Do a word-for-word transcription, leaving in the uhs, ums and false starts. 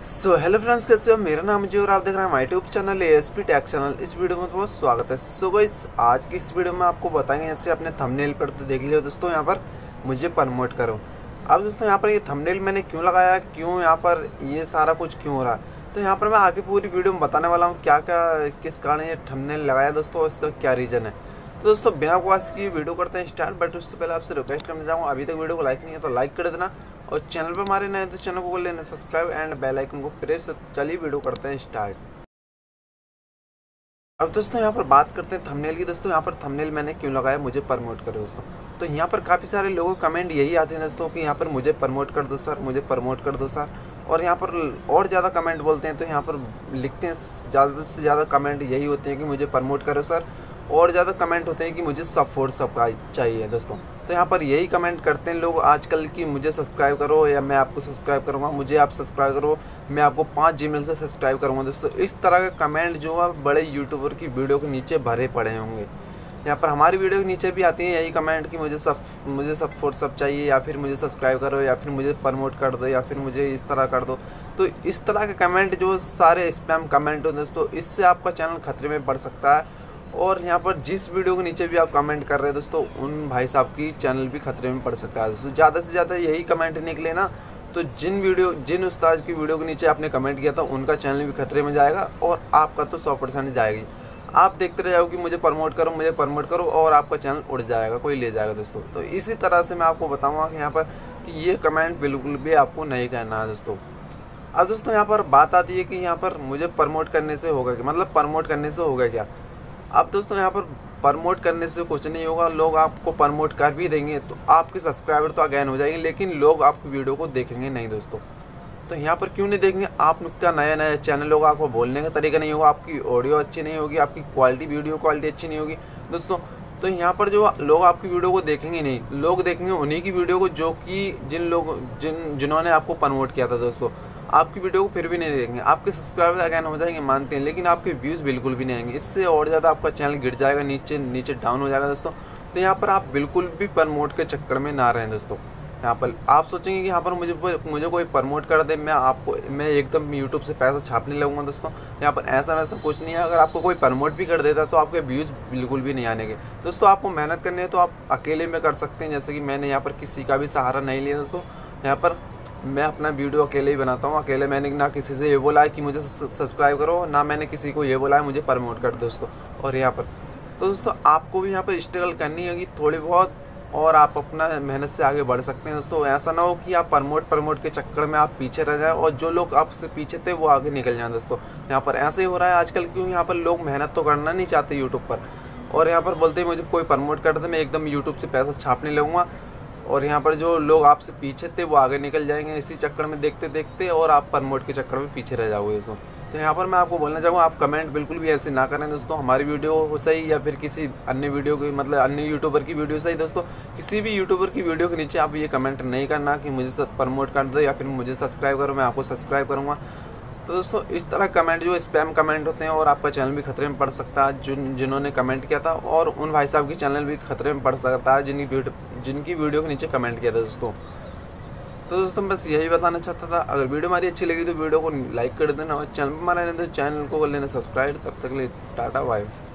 So hello friends, कैसे हो। मेरा नाम जो और आप देख रहे हैं हमारे YouTube channel SP tech channel. इस वीडियो में बहुत स्वागत है। सो गाइस, आज की इस वीडियो में आपको बताएंगे, जैसे आपने थंबनेल पर तो देख लिया दोस्तों, यहाँ पर मुझे प्रमोट करो। अब दोस्तों यहाँ पर ये थंबनेल मैंने क्यों लगाया, क्यों यहाँ पर ये सारा कुछ क्यों हो रहा है, तो यहाँ पर मैं आगे पूरी वीडियो में बताने वाला हूँ क्या क्या किस कारण ये थंबनेल लगाया दोस्तों, इसका क्या रीज़न है। तो दोस्तों बिना बकवास की वीडियो करते हैं स्टार्ट। बट उससे पहले आपसे रिक्वेस्ट करना चाहूँगा, अभी तक वीडियो को लाइक नहीं है तो लाइक कर देना, और चैनल पर हमारे नए तो चैनल को लेना सब्सक्राइब एंड बेल आइकन को प्रेस। चलिए वीडियो करते हैं स्टार्ट। अब दोस्तों यहाँ पर बात करते हैं थंबनेल की। दोस्तों यहाँ पर थंबनेल मैंने क्यों लगाया, मुझे प्रमोट करो दोस्तों। तो यहाँ पर काफ़ी सारे लोगों को कमेंट यही आते हैं दोस्तों कि यहाँ पर मुझे प्रमोट कर दो सर, मुझे प्रमोट कर दो सर, और यहाँ पर और ज़्यादा कमेंट बोलते हैं। तो यहाँ पर लिखते हैं, ज़्यादा से ज़्यादा कमेंट यही होते हैं कि मुझे प्रमोट करो सर, और ज़्यादा कमेंट होते हैं कि मुझे सपोर्ट सबका चाहिए दोस्तों। तो यहाँ पर यही कमेंट करते हैं लोग आजकल कि मुझे सब्सक्राइब करो, या मैं आपको सब्सक्राइब करूँगा, मुझे आप सब्सक्राइब करो, मैं आपको पाँच जीमेल से सब्सक्राइब करूँगा दोस्तों। इस तरह का कमेंट जो है बड़े यूट्यूबर की वीडियो के नीचे भरे पड़े होंगे। यहाँ पर हमारी वीडियो के नीचे भी आती है यही कमेंट कि मुझे सब मुझे सपोर्ट सब चाहिए, या फिर मुझे सब्सक्राइब करो, या फिर मुझे प्रमोट कर दो, या फिर मुझे इस तरह कर दो। तो इस तरह के कमेंट जो सारे स्पैम कमेंट हो दोस्तों, इससे आपका चैनल खतरे में पड़ सकता है। और यहाँ पर जिस वीडियो के नीचे भी आप कमेंट कर रहे हैं दोस्तों, उन भाई साहब की चैनल भी खतरे में पड़ सकता है दोस्तों। ज़्यादा से ज़्यादा यही कमेंट निकले ना, तो जिन वीडियो जिन उस्ताद की वीडियो के नीचे आपने कमेंट किया था, उनका चैनल भी खतरे में जाएगा, और आपका तो सौ परसेंट जाएगी। आप देखते रह जाओ कि मुझे प्रमोट करो, मुझे प्रमोट करो, और आपका चैनल उड़ जाएगा, कोई ले जाएगा दोस्तों। तो इसी तरह से मैं आपको बताऊँगा कि यहाँ पर कि ये कमेंट बिल्कुल भी आपको नहीं करना है दोस्तों। अब दोस्तों यहाँ पर बात आती है कि यहाँ पर मुझे प्रमोट करने से होगा क्या, मतलब प्रमोट करने से होगा क्या। अब दोस्तों यहाँ पर प्रमोट करने से कुछ नहीं होगा। लोग आपको प्रमोट कर भी देंगे तो आपके सब्सक्राइबर तो अगेन हो जाएंगे, लेकिन लोग आपकी वीडियो को देखेंगे नहीं दोस्तों। तो यहाँ पर क्यों नहीं देखेंगे, आपका नया नया चैनल होगा, आपको बोलने का तरीका नहीं होगा, आपकी ऑडियो अच्छी नहीं होगी, आपकी क्वालिटी वीडियो क्वालिटी अच्छी नहीं होगी दोस्तों। तो यहाँ पर जो लोग आपकी वीडियो को देखेंगे नहीं, लोग देखेंगे उन्हीं की वीडियो को जो कि जिन लोग जिन जिन्होंने आपको प्रमोट किया था दोस्तों। आपकी वीडियो को फिर भी नहीं देखेंगे, आपके सब्सक्राइबर अगेन हो जाएंगे मानते हैं, लेकिन आपके व्यूज़ बिल्कुल भी नहीं आएंगे। इससे और ज़्यादा आपका चैनल गिर जाएगा, नीचे नीचे डाउन हो जाएगा दोस्तों। तो यहाँ पर आप बिल्कुल भी प्रमोट के चक्कर में ना रहें दोस्तों। यहाँ पर आप सोचेंगे कि यहाँ पर मुझे मुझे कोई प्रमोट कर दे, मैं आपको मैं एकदम यूट्यूब से पैसा छापने लगूँगा दोस्तों। यहाँ पर ऐसा वैसा कुछ नहीं है। अगर आपको कोई प्रमोट भी कर देता है तो आपके व्यूज़ बिल्कुल भी नहीं आने के दोस्तों। आपको मेहनत करनी है तो आप अकेले में कर सकते हैं, जैसे कि मैंने यहाँ पर किसी का भी सहारा नहीं लिया दोस्तों। यहाँ पर मैं अपना वीडियो अकेले ही बनाता हूँ, अकेले। मैंने ना किसी से ये बोला है कि मुझे सब्सक्राइब करो, ना मैंने किसी को ये बोला है मुझे प्रमोट कर दोस्तों। और यहाँ पर तो दोस्तों आपको भी यहाँ पर स्ट्रगल करनी होगी थोड़ी बहुत, और आप अपना मेहनत से आगे बढ़ सकते हैं दोस्तों। ऐसा ना हो कि आप प्रमोट प्रमोट के चक्कर में आप पीछे रह जाएँ, और जो लोग आपसे पीछे थे वो आगे निकल जाएँ दोस्तों। यहाँ पर ऐसे ही हो रहा है आजकल, क्योंकि यहाँ पर लोग मेहनत तो करना नहीं चाहते यूट्यूब पर, और यहाँ पर बोलते हैं मुझे कोई प्रमोट कर दे, मैं एकदम यूट्यूब से पैसा छापने लगूँगा। और यहाँ पर जो लोग आपसे पीछे थे वो आगे निकल जाएंगे इसी चक्कर में, देखते देखते, और आप प्रमोट के चक्कर में पीछे रह जाओगे दोस्तों। तो यहाँ पर मैं आपको बोलना चाहूँगा, आप कमेंट बिल्कुल भी ऐसे ना करें दोस्तों। हमारी वीडियो हो सही, या फिर किसी अन्य वीडियो की, मतलब अन्य यूट्यूबर की वीडियो सही दोस्तों, किसी भी यूट्यूबर की वीडियो के नीचे आप ये कमेंट नहीं करना कि मुझे प्रमोट कर दो, या फिर मुझे सब्सक्राइब करो, मैं आपको सब्सक्राइब करूँगा। तो दोस्तों इस तरह कमेंट जो स्पैम कमेंट होते हैं, और आपका चैनल भी खतरे में पड़ सकता है जिन जिन्होंने कमेंट किया था, और उन भाई साहब की चैनल भी खतरे में पड़ सकता है जिनकी वीडियो जिनकी वीडियो के नीचे कमेंट किया था दोस्तों। तो दोस्तों बस यही बताना चाहता था। अगर वीडियो हमारी अच्छी लगी तो वीडियो को लाइक कर देना, और चैनल पर हमारा नहीं तो चैनल को कर लेना सब्सक्राइब। तब तक के लिए टाटा बाय।